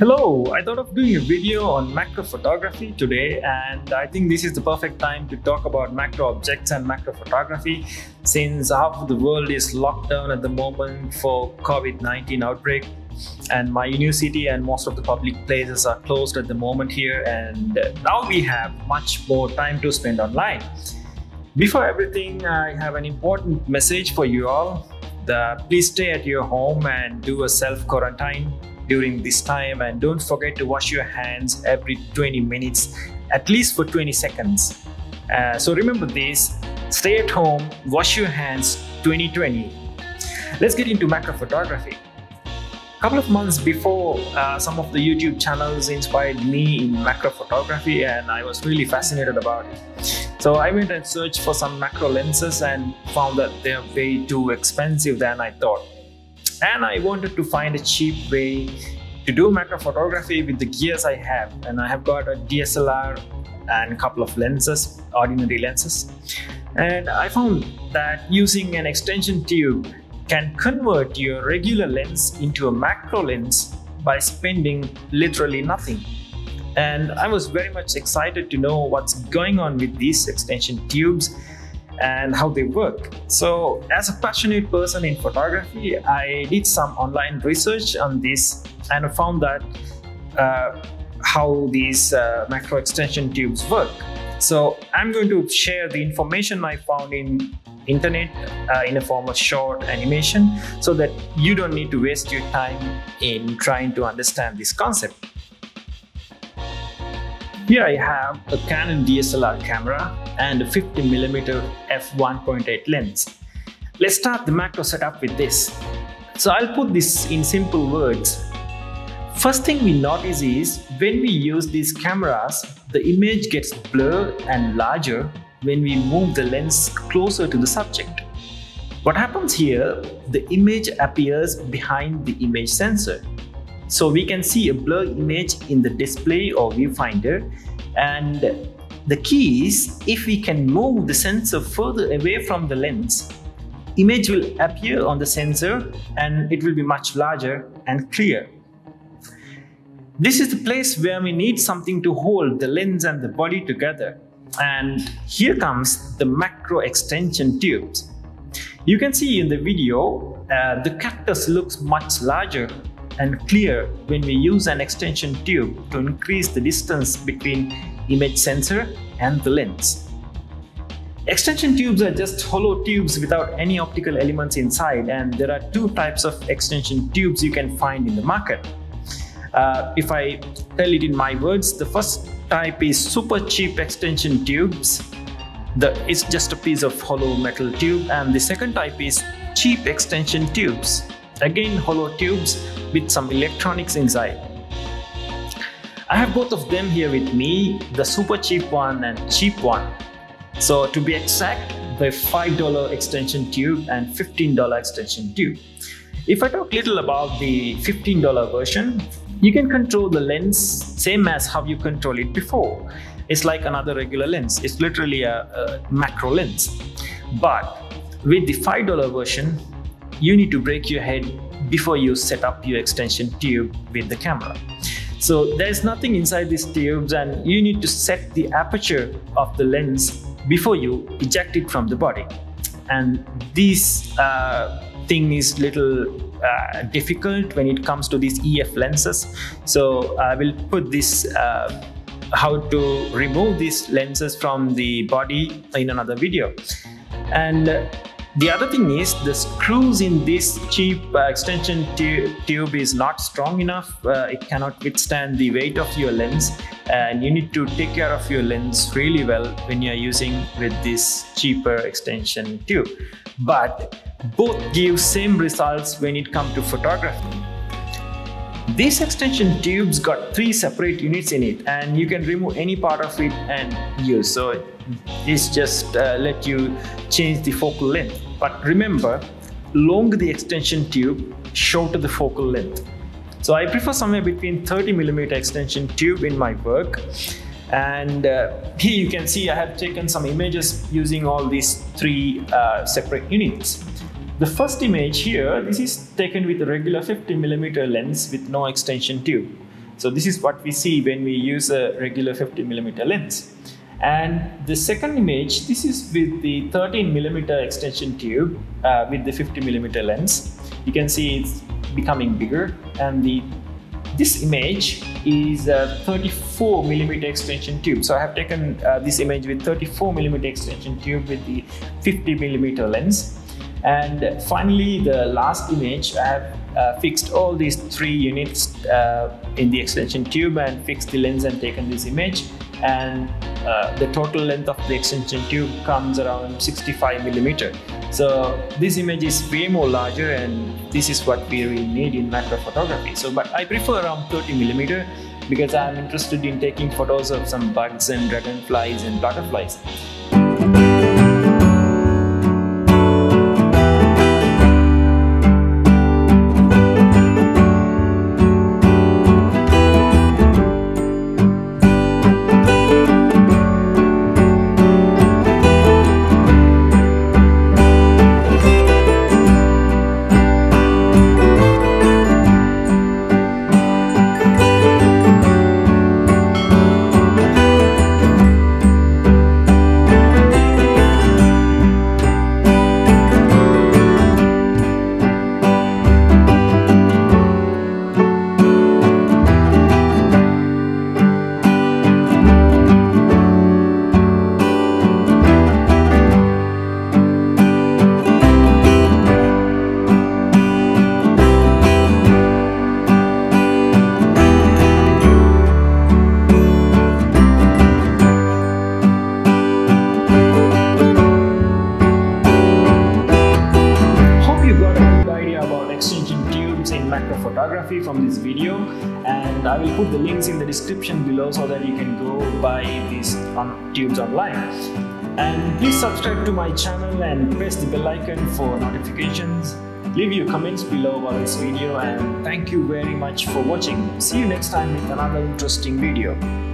Hello, I thought of doing a video on macro photography today, and I think this is the perfect time to talk about macro objects and macro photography since half of the world is locked down at the moment for COVID-19 outbreak, and my university and most of the public places are closed at the moment here, and now we have much more time to spend online. Before everything, I have an important message for you all. Please stay at your home and do a self-quarantine during this time, and don't forget to wash your hands every 20 minutes, at least for 20 seconds. So remember this, stay at home, wash your hands, 2020. Let's get into macro photography. A couple of months before, some of the YouTube channels inspired me in macro photography, and I was really fascinated about it. So I went and searched for some macro lenses and found that they are way too expensive than I thought. And I wanted to find a cheap way to do macro photography with the gears I have, and I have got a DSLR and a couple of lenses, ordinary lenses, and I found that using an extension tube can convert your regular lens into a macro lens by spending literally nothing. And I was very much excited to know what's going on with these extension tubes and how they work. So as a passionate person in photography, I did some online research on this, and I found that how these macro extension tubes work. So I'm going to share the information I found in internet in a form of short animation so that you don't need to waste your time in trying to understand this concept. Here I have a Canon DSLR camera and a 50mm f1.8 lens. Let's start the macro setup with this. So I'll put this in simple words. First thing we notice is when we use these cameras, the image gets blurred and larger when we move the lens closer to the subject. What happens here, the image appears behind the image sensor. So we can see a blurred image in the display or viewfinder, and the key is if we can move the sensor further away from the lens, image will appear on the sensor and it will be much larger and clear. This is the place where we need something to hold the lens and the body together, and here comes the macro extension tubes. You can see in the video the cactus looks much larger and clear when we use an extension tube to increase the distance between image sensor and the lens. Extension tubes are just hollow tubes without any optical elements inside, and there are two types of extension tubes you can find in the market. If I tell it in my words, the first type is super cheap extension tubes. It's just a piece of hollow metal tube, and the second type is cheap extension tubes. Again, hollow tubes with some electronics inside. I have both of them here with me, the super cheap one and cheap one. So to be exact, the $5 extension tube and $15 extension tube. If I talk little about the $15 version, you can control the lens same as how you control it before. It's like another regular lens. It's literally a macro lens. But with the $5 version, you need to break your head before you set up your extension tube with the camera. So there's nothing inside these tubes, and you need to set the aperture of the lens before you eject it from the body. And this thing is little difficult when it comes to these EF lenses. So I will put this how to remove these lenses from the body in another video. And the other thing is the screws in this cheap extension tube is not strong enough. It cannot withstand the weight of your lens, and you need to take care of your lens really well when you're using with this cheaper extension tube. But both give same results when it comes to photography. These extension tubes got three separate units in it, and you can remove any part of it and use. So it's just let you change the focal length. But remember, longer the extension tube, shorter the focal length. So I prefer somewhere between 30mm extension tube in my work. And here you can see I have taken some images using all these three separate units. The first image here, this is taken with a regular 50mm lens with no extension tube. So this is what we see when we use a regular 50mm lens. And the second image, this is with the 13mm extension tube with the 50mm lens. You can see it's becoming bigger, and this image is a 34mm extension tube. So I have taken this image with 34mm extension tube with the 50mm lens. And finally, the last image, I have fixed all these three units in the extension tube and fixed the lens and taken this image. And the total length of the extension tube comes around 65mm. So this image is way more larger, and this is what we really need in macro photography. So, but I prefer around 30mm because I'm interested in taking photos of some bugs and dragonflies and butterflies. From this video, and I will put the links in the description below so that you can go buy these tubes online. And please subscribe to my channel and press the bell icon for notifications. Leave your comments below about this video, and thank you very much for watching. See you next time with another interesting video.